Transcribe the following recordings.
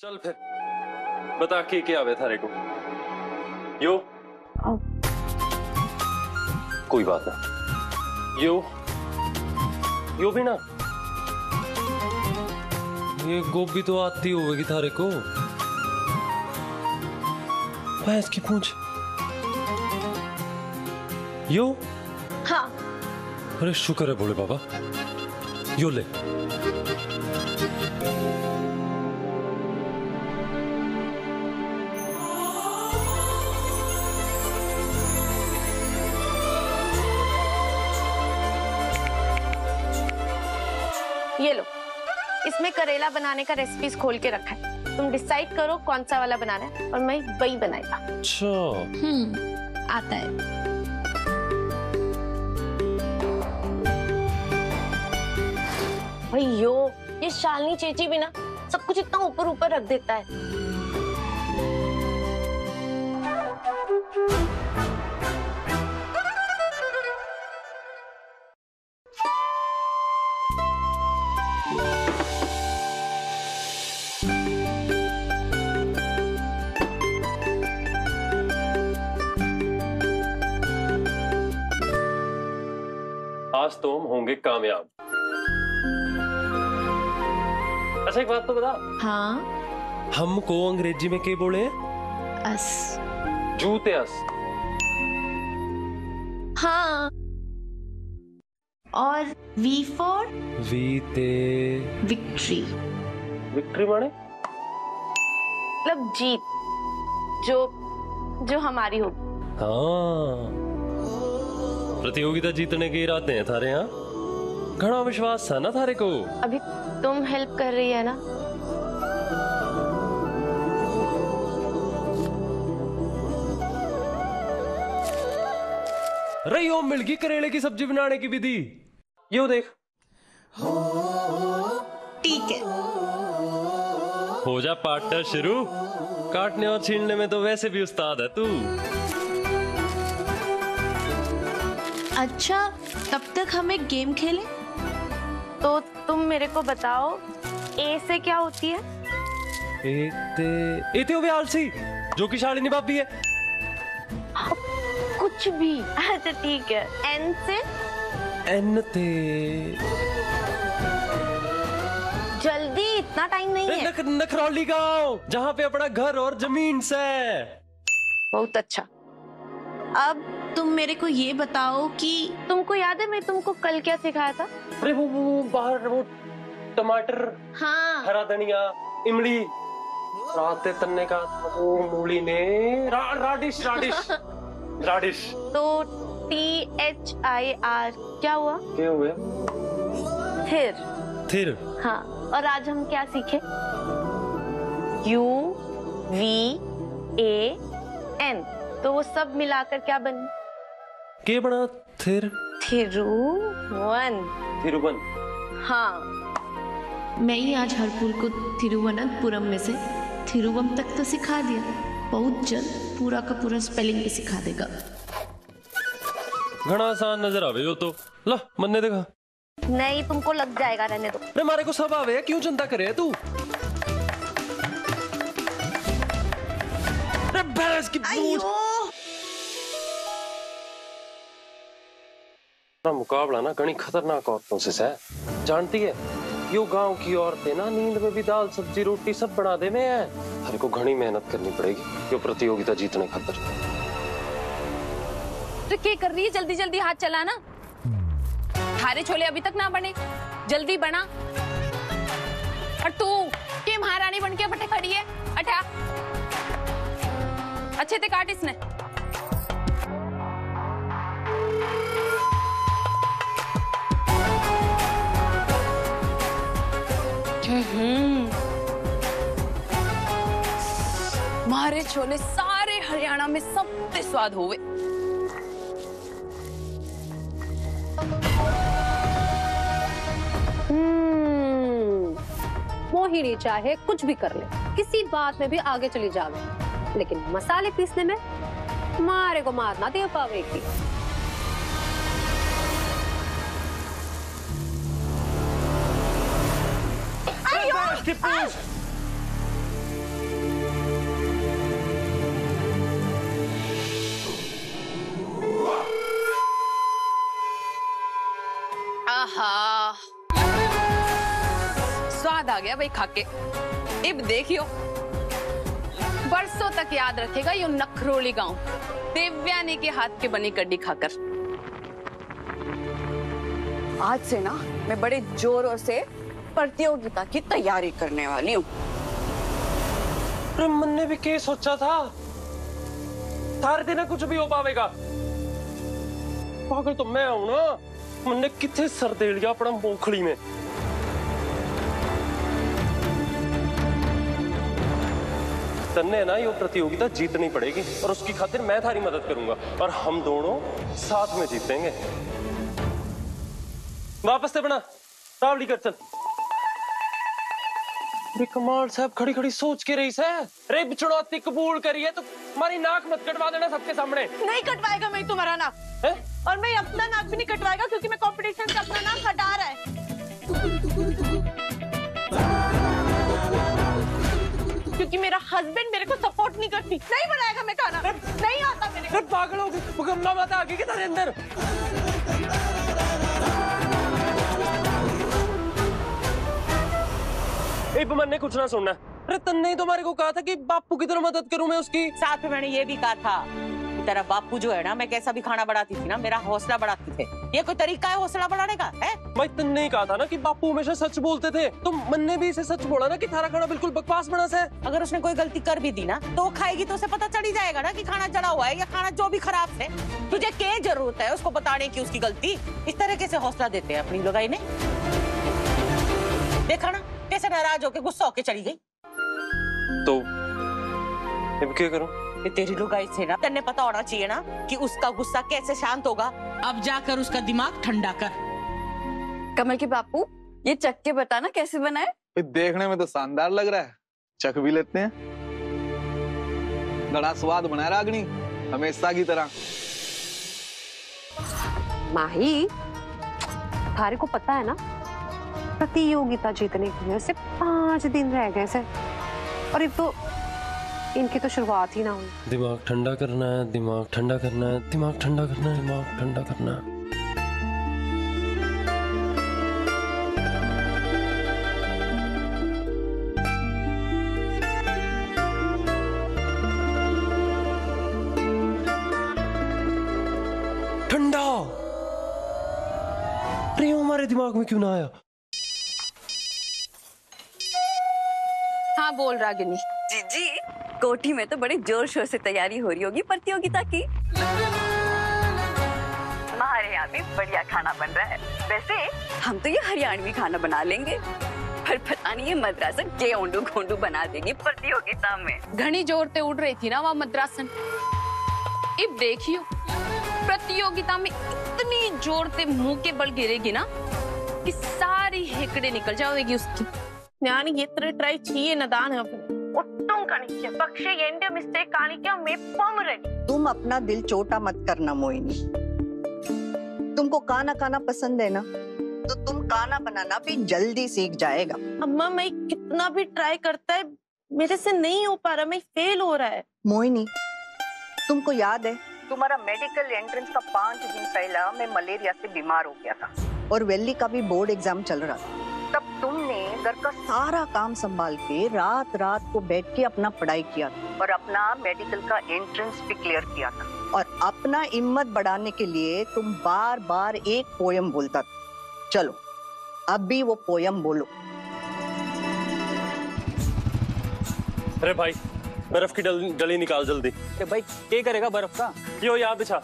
चल फिर बता के क्या बेथारे को यो कोई बात ना यो भी ना ये गोभी तो आती होगी थारे को भैंस की पूंछ यो हाँ अरे शुक्र है बोले बाबा यो ले ये लो इसमें करेला बनाने का रेसिपीज खोल के रखा है तुम डिसाइड करो कौन सा वाला बनाना है और मैं वही बनाएगा। अच्छा आता है भैयो ये शालिनी चेची भी ना सब कुछ इतना ऊपर ऊपर रख देता है। आज तो हम होंगे कामयाब। अच्छा एक बात तो बता। हाँ हमको अंग्रेजी में क्या बोले अस जूते अस हाँ और V for वीते विक्ट्री विक्ट्री माने मतलब जीत जो जो हमारी होगी। हाँ प्रतियोगिता जीतने के इरादे हैं थारे यहाँ घना विश्वास था ना थारे को अभी तुम हेल्प कर रही है ना। रही हो मिलगी करेले की सब्जी बनाने की विधि यो देख ठीक है हो जा पार्टनर शुरू काटने और छीलने में तो वैसे भी उस्ताद है तू। अच्छा तब तक हम एक गेम खेलें तो तुम मेरे को बताओ ए से क्या होती है। एते एते हो भी आलसी जो कि शालिनी भाभी है कुछ भी। अच्छा ठीक है एन से एनते जल्दी इतना टाइम नहीं है। नखरौली गांव जहाँ पे अपना घर और जमीन से बहुत अच्छा अब तुम मेरे को ये बताओ कि तुमको याद है मैं तुमको कल क्या सिखाया था। अरे वो बाहर वो टमाटर हाँ हरा धनिया इमली राते तन्ने का वो मूली ने राडिश राडिश राडिश तो THIR क्या हुआ क्या हुआ थिर थिर हाँ और आज हम क्या सीखे UVAN तो वो सब मिलाकर क्या बनी के बड़ा थिर थिरुवन थिरुवन हाँ मैं ही आज हरपुर को थिरुवनंतपुरम में से थिरुवम तक तो सिखा दिया बहुत जल्द पूरा का पूरा स्पेलिंग भी सिखा देगा। घना आसान नजर आवे हो तो ला मन ने देखा नहीं तुमको लग जाएगा रहने दो। अरे मारे को सब आवे क्यों चिंता करे तू मुकाबला ना घनी खतरनाक औरतों से है जानती है यो गांव की औरतें ना नींद में भी दाल सब्जी रोटी सब बना दे में है हर को घनी मेहनत करनी पड़ेगी यो प्रतियोगिता जीतने खातिर। तो क्या कर रही है जल्दी जल्दी हाथ चलाना थारे छोले अभी तक ना बने जल्दी बना और तू के महारानी बन के बटे खड़ी है अठा अच्छे थे काट इसने मारे छोले सारे हरियाणा में सबसे स्वाद होवे। मोहिनी चाहे कुछ भी कर ले किसी बात में भी आगे चली जावे लेकिन मसाले पीसने में मारे को मारना दे पावेगी। के पूछ। आहा, स्वाद आ गया भाई खाके। इब देखियो, बरसों तक याद रखेगा ये नखरोली गांव, देवयानी के हाथ के बनी कड्डी खाकर। आज से ना मैं बड़े जोरों से प्रतियोगिता की तैयारी करने वाली हूँ। ब्रह्मन ने भी क्या सोचा था? थारे देना कुछ भी हो पावेगा। पागल तो मैं हूँ ना, मैंने कितने सर दे लिया अपना मोखली में। तन्ने ना ये प्रतियोगिता जीतनी पड़ेगी और उसकी खातिर मैं थारी मदद करूंगा और हम दोनों साथ में जीतेंगे। वापस से बना रावड़ी कर चल। कमाल साहब खड़ी खड़ी सोच के रही है। रे चुनौती कबूल करी है तो हमारी नाक मत कटवा देना सबके सामने। नहीं कटवाएगा मैं तुम्हारा नाक है? और मैं अपना नाक भी नहीं कटवाएगा क्योंकि मैं कंपटीशन से अपना नाक हटा रहा है, क्योंकि मेरा हस्बैंड मेरे को सपोर्ट नहीं करती। नहीं बनाएगा मैं खाना, नहीं आता मेरे। पागल हो गई, गमला माता आ गई कि तेरे अंदर। मैंने कुछ ना सुनना। अरे तन्ने ही तुम्हारे को कहा था कि बापू की तरह मदद करूं मैं उसकी। साथ में मैंने ये भी कहा था तेरा बापू जो है ना, मैं कैसा भी खाना बढ़ाती थी ना, मेरा हौसला बढ़ाती थे। ये कोई तरीका है हौसला बढ़ाने का है? मैं तन्ने ही कहा था ना कि बापू हमेशा सच बोलते थे, तो मैंने भी इसे सच बोला ना कि थारा खाना बिल्कुल बकवास बना है। अगर उसने कोई गलती कर भी दी ना तो खाएगी तो उसे पता चल ही जाएगा ना कि खाना जला हुआ है या खाना जो भी खराब है। तुझे क्या जरूरत है उसको बताने की उसकी गलती? इस तरीके से हौसला देते हैं अपनी लगाई ने। देखा ना कैसे नाराज होके गुस्सा होके चली गई। तो अब क्या करूं? ये तेरी लुगाई से ना तन्ने पता होना चाहिए ना कि उसका गुस्सा कैसे शांत होगा। अब जाकर उसका दिमाग ठंडा कर। कमल के बापू ये चक्के बताना कैसे बनाए? देखने में तो शानदार लग रहा है, चख भी लेते हैं। बड़ा स्वाद बनाया रागनी, हमेशा की तरह। माही थारे को पता है ना प्रतियोगिता जीतने के सिर्फ 5 दिन रह गए से और तो इनकी तो शुरुआत ही ना हुई। दिमाग ठंडा करना है, दिमाग ठंडा करना है, दिमाग ठंडा करना है, दिमाग ठंडा करना है। ठंडा प्रेम हमारे दिमाग में क्यों ना आया? बोल रागिनी जी जी, कोठी में तो बड़े जोर शोर से तैयारी हो रही होगी प्रतियोगिता की। हमारे यहाँ भी बढ़िया खाना बन रहा है। वैसे हम तो ये हरियाणवी खाना बना लेंगे, पर पता नहीं ये मद्रासन के ओंडू घोंडू बना देगी प्रतियोगिता में। घनी जोर से उड़ रही थी ना वहाँ मद्रासन। इब देखियो प्रतियोगिता में इतनी जोर से मुँह के बल गिरेगी ना कि सारी हेकड़े निकल जाएगी उसकी। न्यानी ये तरह ट्राई चाहिए नदान है अपने। उत्तम कनिक्या पक्षे एंडे मिस्टे कनिक्या में पम रही। तुम अपना दिल छोटा मत करना मोहिनी। तुमको खाना खाना पसंद है ना, तो तुम खाना बनाना भी जल्दी सीख जाएगा। अम्मा मैं कितना भी ट्राई करता है मेरे से नहीं हो पा रहा, मैं फेल हो रहा है। मोहिनी तुमको याद है तुम्हारा मेडिकल एंट्रेंस का 5 दिन पहला मैं मलेरिया से बीमार हो गया था और वैली का भी बोर्ड एग्जाम चल रहा था। तब तुमने घर का सारा काम संभाल के रात रात को बैठ के अपना पढ़ाई किया था और अपना मेडिकल का एंट्रेंस भी क्लियर किया था। और अपना हिम्मत बढ़ाने के लिए तुम बार बार एक पोयम बोलता था। चलो अब भी वो पोयम बोलो। अरे भाई बर्फ की डली निकाल जल्दी। अरे भाई क्या करेगा बर्फ का? यो याद बिछा।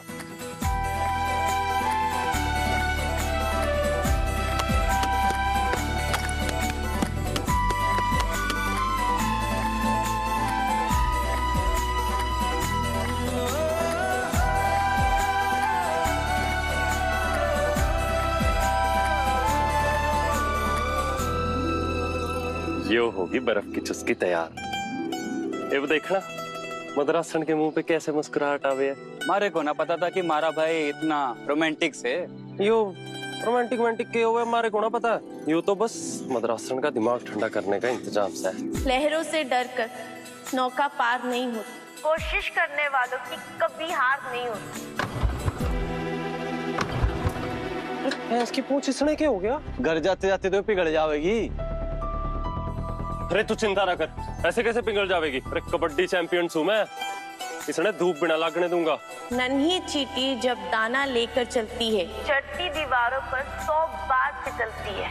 यो होगी बर्फ की चुस्की तैयार। ये देखना मद्रासन के मुंह पे कैसे मुस्कुराहट आवे है। मारे को ना पता था कि मारा भाई इतना रोमांटिक से। यो रोमांटिक रोमांटिक के हुए हमारे को ना पता, यूँ तो बस मदरासन का दिमाग ठंडा करने का इंतजाम से। लहरों से डरकर नौका पार नहीं होती, कोशिश करने वालों की कभी हार नहीं होती। इसकी पूंछ इसने क्या हो गया? घर जाते जाते तो पिघल जाएगी। अरे तू चिंता ना कर, ऐसे कैसे पिघल जाएगी? अरे कबड्डी चैंपियन हूँ मैं, इसने धूप बिना लागने दूंगा। नन्ही चींटी जब दाना लेकर चलती है, चढ़ती दीवारों पर 100 बार फिसलती है।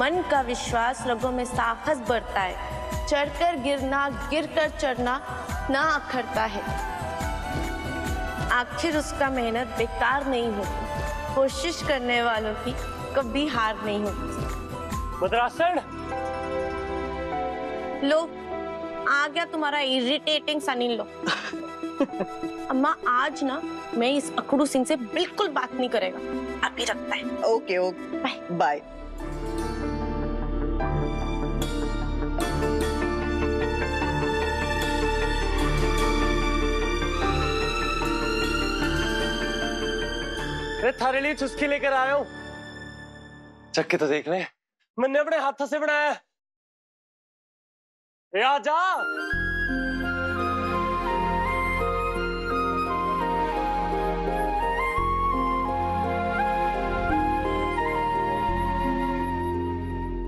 मन का विश्वास रगों में साहस बढ़ता है, चढ़कर गिरना, गिरकर चढ़ना ना अखरता है। आखिर उसका मेहनत बेकार नहीं होती, कोशिश करने वालों की कभी हार नहीं होती। मदरासन लो, आ गया तुम्हारा इरिटेटिंग सनी लो। अम्मा आज ना मैं इस अकड़ू सिंह से बिल्कुल बात नहीं करेगा, अभी रखता है। Okay okay bye. अरे थारे लिए चुस्की लेकर आया हूँ, चक्के तो देख ले, मैंने अपने हाथों से बनाया है। या जा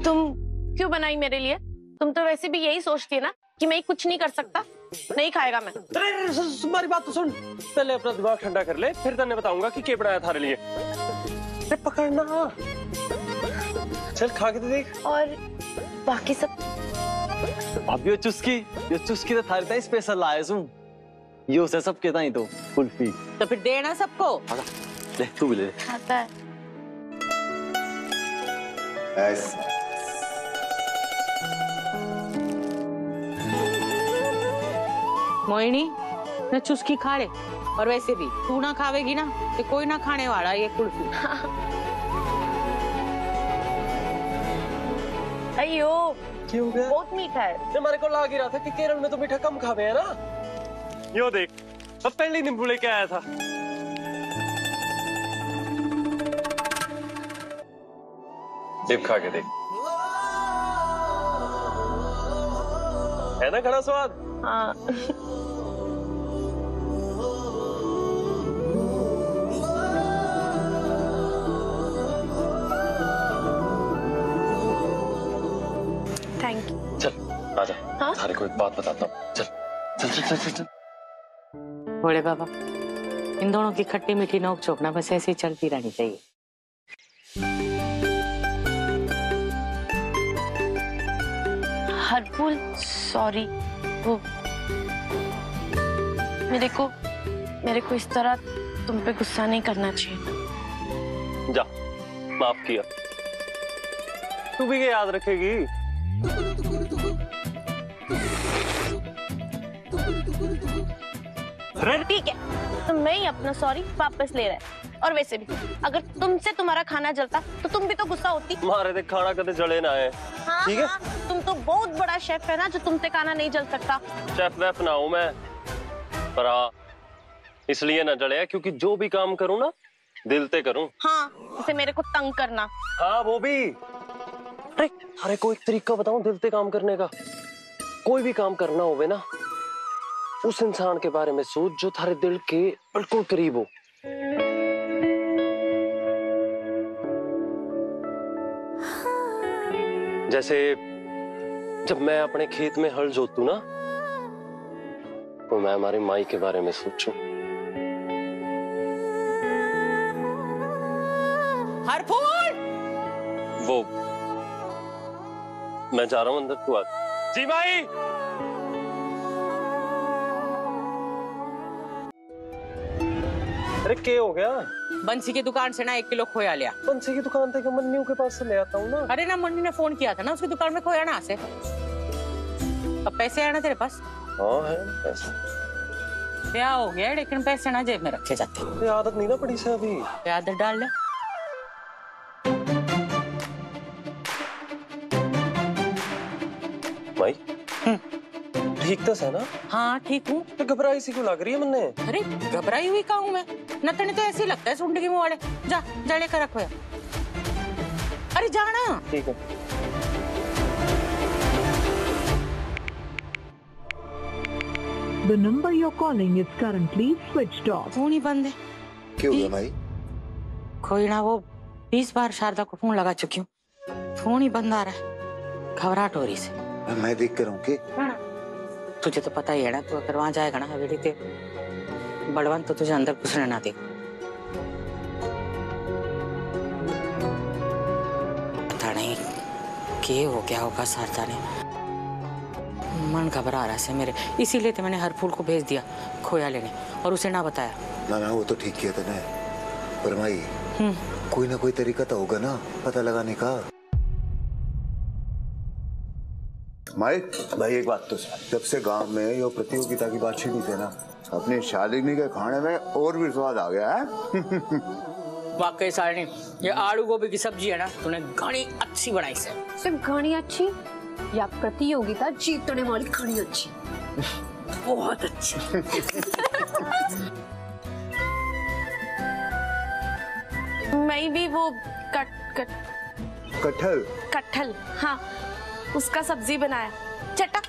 तुम क्यों बनाई मेरे लिए? तुम तो वैसे भी यही सोचती है ना कि मैं कुछ नहीं कर सकता, नहीं खाएगा मैं। तुम्हारी बात तो सुन, पहले अपना दिमाग ठंडा कर ले, फिर तन्ने बताऊंगा कि क्या बनाया थारे लिए। अरे पकड़ना, चल खा के तो देख। और बाकी सब अब यो चुस्की तो थारे ताई स्पेशल लाए सू, यो से सबके ताई तो कुल्फी। तो फिर देना सबको। ले तू भी ले। खाता है। मोहिनी ना चुस्की खा ले, और वैसे भी तू ना खावेगी ना तो कोई ना खाने वाला ये कुल्फी। अयो क्यों गया? बहुत मीठा है। हमारे को लाग ही रहा था कि केरल में तो मीठा कम खावे है ना। यो देख, अब पहले नींबू लेके आया था। खा के देख, है ना घड़ा स्वाद? हाँ। आजा, हाँ? थारे को एक बात बताता हूँ, चल चल चल चल चल। बड़े बाबा, इन दोनों की खट्टी मीठी नोक झोंक ना बस ऐसे ही चलती रहनी चाहिए। हरपुल सॉरी, वो मेरे को इस तरह तुम पे गुस्सा नहीं करना चाहिए। जा, माफ किया। तू भी ये याद रखेगी। ठीक है, तो मैं ही अपना सॉरी वापस ले रहा है। और वैसे भी अगर तुमसे तुम्हारा खाना जलता तो तुम भी तो गुस्सा होती। मारे दे खाना कदे जले ना है। हाँ, ठीक है? हाँ, तुम तो बहुत बड़ा शेफ है ना, जो तुमसे खाना नहीं जल सकता। शेफ वेफ ना हूं मैं, पर हाँ इसलिए ना जले क्योंकि जो भी काम करूँ ना दिल से करूँ। हाँ, इसे मेरे को तंग करना। हाँ वो भी। अरे कोई तरीका बताऊं दिल से काम करने का? कोई भी काम करना होवे ना, उस इंसान के बारे में सोच जो थारे दिल के बिल्कुल करीब हो। जैसे जब मैं अपने खेत में हल जोतू ना, तो मैं हमारी माई के बारे में सोचूं। हर फूल वो मैं जा रहा हूं अंदर, तू आ। जी माई। अरे क्या हो गया? बंसी की दुकान से ना 1 किलो खोया लिया। बंसी की दुकान थे कि मन्नू के पास से ले आता हूँ ना। अरे ना मन्नू ने फोन किया था ना, उसकी दुकान में खोया ना आसे। अब पैसे आना तेरे पास? हाँ है पैसे। क्या हो गया? लेकिन पैसे ना जेब में रखे जाते। ये आदत नहीं ना पड़ी से अभी। ये आदत डाल ले। भाई ठीक तो है ना? हाँ ठीक हूँ। तो घबराई सी क्यों लग रही है मन्ने? अरे घबराई हुई कहूँ मैं न, तेने तो ऐसे ही लगता है सुंड की मुहाड़े। जा जा लेकर रखो। अरे जाना ठीक है। The number you're calling is currently switched off. Phone ही बंद है। क्यों हुआ भाई? कोई ना, वो 20 बार शारदा को फोन लगा चुकी हूँ, फोन ही बंद आ रहा है। घबराहट हो रही से। मैं देख कर हूँ कि तुझे तो पता ही है ना, तू अगर वहां जाएगा ना हवेली ते बलवान तो तुझे अंदर घुसने ना देगा। पता नहीं के हो क्या होगा शारदा ने, मन घबरा रहा है मेरे, इसीलिए तो मैंने हरफूल को भेज दिया खोया लेने और उसे ना बताया। ना ना वो तो ठीक किया तूने, पर माई कोई ना कोई तरीका तो होगा ना पता लगाने का। माई भाई एक बात तो, जब से गांव में ये प्रतियोगिता की बात छिड़ी थी ना, अपने शालिनी के खाने में और भी स्वाद आ गया है। वाकई शालिनी, ये आलू गोभी की सब्जी है ना, तूने घनी अच्छी बनाई से। सिर्फ घनी अच्छी या प्रतियोगिता जीतने वाली घनी अच्छी? बहुत अच्छी। मैं भी वो कटहल हाँ उसका सब्जी बनाया। चटा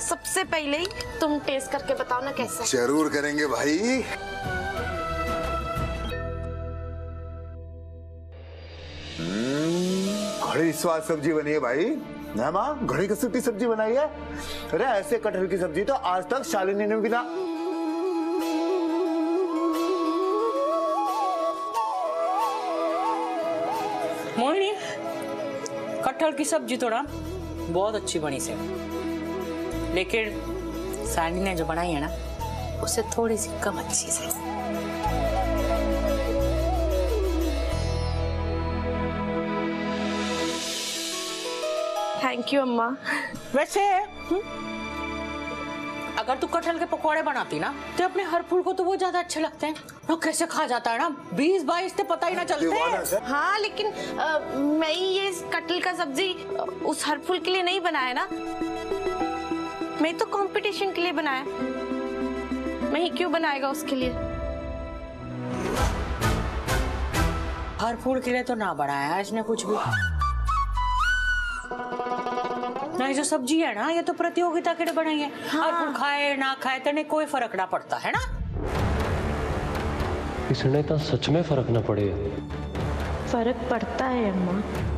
सबसे पहले ही तुम टेस्ट करके बताओ ना कैसा। जरूर करेंगे भाई। घड़ी स्वाद सब्जी बनी है भाई। ना माँ घड़ी कसूती सब्जी बनाई है। अरे ऐसे कटहल की सब्जी तो आज तक शालिनी ने भी ना। मोहिनी कटहल की सब्जी तो ना बहुत अच्छी बनी से, लेकिन सानी ने जो बनाई है ना उसे थोड़ी सी कम अच्छी से। थैंक यू अम्मा। वैसे अगर तू कटहल के पकौड़े बनाती ना तो अपने हर फूल को तो वो ज्यादा अच्छे लगते हैं। वो कैसे खा जाता है ना 20-22 तो पता ही ना चलते। हाँ लेकिन मैं ये कटहल का सब्जी उस हर फूल के लिए नहीं बनाया ना, मैं तो कंपटीशन के लिए बनाया। मैं ही क्यों बनाएगा उसके लिए? हर फूल के लिए तो ना बनाया इसने कुछ भी ना। ये जो सब्जी है ना ये तो प्रतियोगिता के लिए बनाई है। हाँ। और खाए ना खाए तेने कोई फर्क ना पड़ता है ना। इसने तो सच में फर्क ना पड़े। फर्क पड़ता है अम्मा।